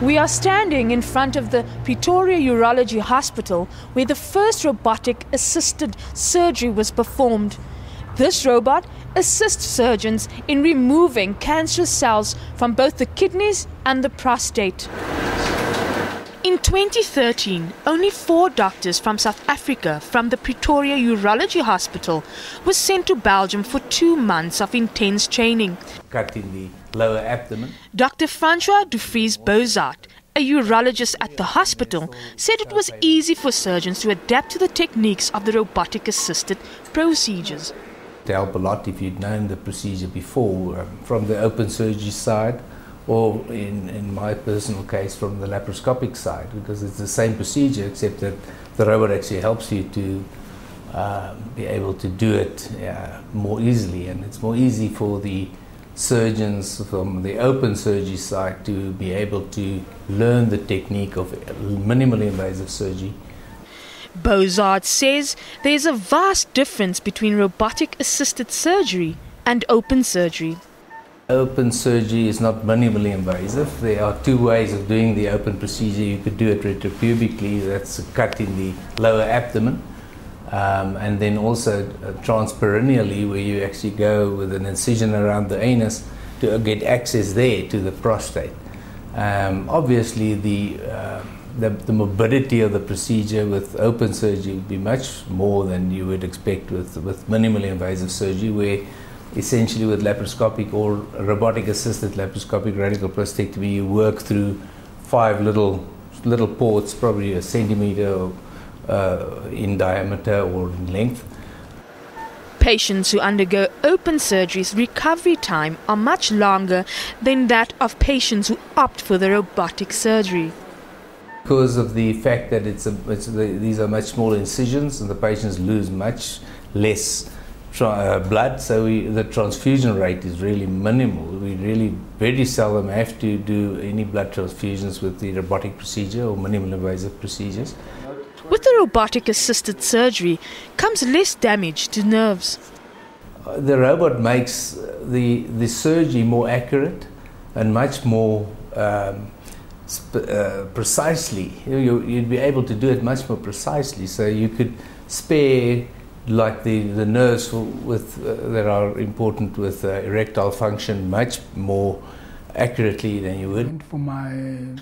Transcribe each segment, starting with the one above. We are standing in front of the Pretoria Urology Hospital, where the first robotic-assisted surgery was performed. This robot assists surgeons in removing cancerous cells from both the kidneys and the prostate. In 2013, only 4 doctors from South Africa from the Pretoria Urology Hospital were sent to Belgium for 2 months of intense training. Cut in the lower abdomen. Dr. Francois Du Freez Boezaart, a urologist at the hospital, said it was easy for surgeons to adapt to the techniques of the robotic-assisted procedures. It helped a lot if you'd known the procedure before, from the open surgery side, or in my personal case from the laparoscopic side, because it's the same procedure except that the robot actually helps you to be able to do it more easily, and it's more easy for the surgeons from the open surgery side to be able to learn the technique of minimally invasive surgery. Boezaart says there's a vast difference between robotic-assisted surgery and open surgery. Open surgery is not minimally invasive. There are 2 ways of doing the open procedure. You could do it retropubically, that's a cut in the lower abdomen, and then also transperineally, where you actually go with an incision around the anus to get access there to the prostate. Obviously the morbidity of the procedure with open surgery would be much more than you would expect with minimally invasive surgery, where essentially with laparoscopic or robotic-assisted laparoscopic radical prostatectomy, you work through 5 little ports, probably a centimeter in diameter or in length. Patients who undergo open surgery's recovery time are much longer than that of patients who opt for the robotic surgery. Because of the fact that these are much smaller incisions, and the patients lose much less blood, so the transfusion rate is really minimal. We really very seldom have to do any blood transfusions with the robotic procedure or minimal invasive procedures. With the robotic-assisted surgery comes less damage to nerves. The robot makes the surgery more accurate and much more precisely. You'd be able to do it much more precisely, so you could spare like the nerves that are important with erectile function much more accurately than you would.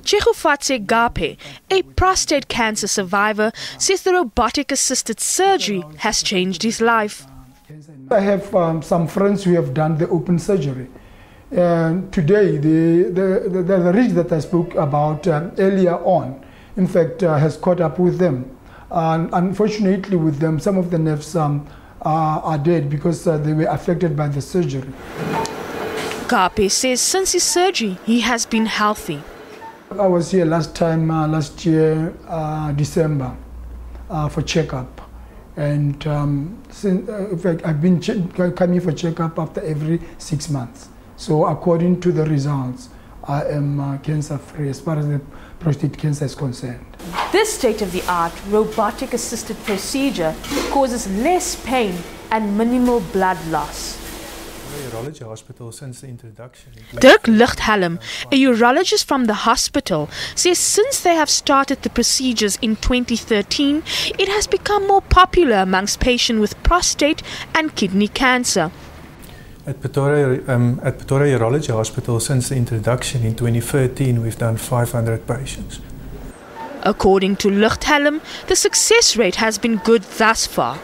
Tshegofatso Gape, a prostate cancer survivor, says the robotic-assisted surgery has changed his life. I have some friends who have done the open surgery. And today, the rig that I spoke about earlier on, in fact, has caught up with them. And unfortunately with them, some of the nerves are dead because they were affected by the surgery. Gape says since his surgery, he has been healthy. I was here last year, December, for checkup. And since, in fact, I've been coming for checkup after every 6 months. So according to the results, I am cancer-free as far as the prostate cancer is concerned. This state-of-the-art robotic-assisted procedure causes less pain and minimal blood loss. Dirk Ligthelm, a urologist from the hospital, says since they have started the procedures in 2013, it has become more popular amongst patients with prostate and kidney cancer. At Pretoria Urology Hospital, since the introduction in 2013, we've done 500 patients. According to Ligthelm, the success rate has been good thus far.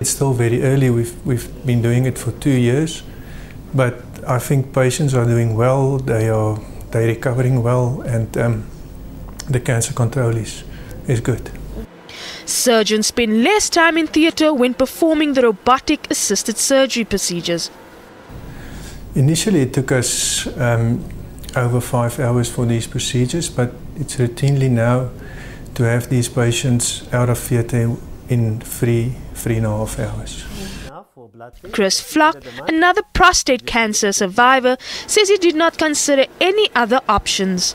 It's still very early. We've been doing it for 2 years, but I think patients are doing well. They're recovering well, and the cancer control is good. Surgeons spend less time in theatre when performing the robotic-assisted surgery procedures. Initially, it took us over 5 hours for these procedures, but it's routinely now to have these patients out of theatre in 3.5 hours. Chris Flock, another prostate cancer survivor, says he did not consider any other options.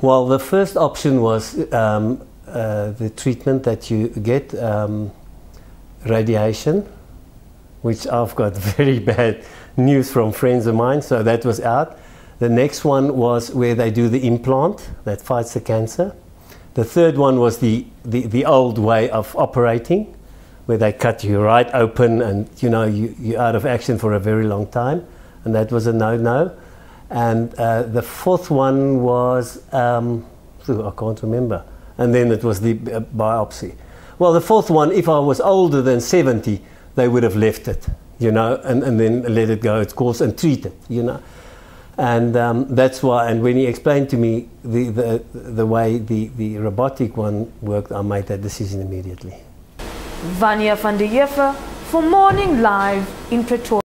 Well, the first option was the treatment that you get, radiation, which I've got very bad news from friends of mine, so that was out. The next one was where they do the implant that fights the cancer. The third one was the old way of operating, where they cut you right open and you know, you're out of action for a very long time, and that was a no-no. And the fourth one was, I can't remember. And then it was the biopsy. Well, the fourth one, if I was older than 70, they would have left it, you know, and then let it go its course and treat it, you know. And that's why, and when he explained to me the way the robotic one worked, I made that decision immediately. Vania van der Heever for Morning Live in Pretoria.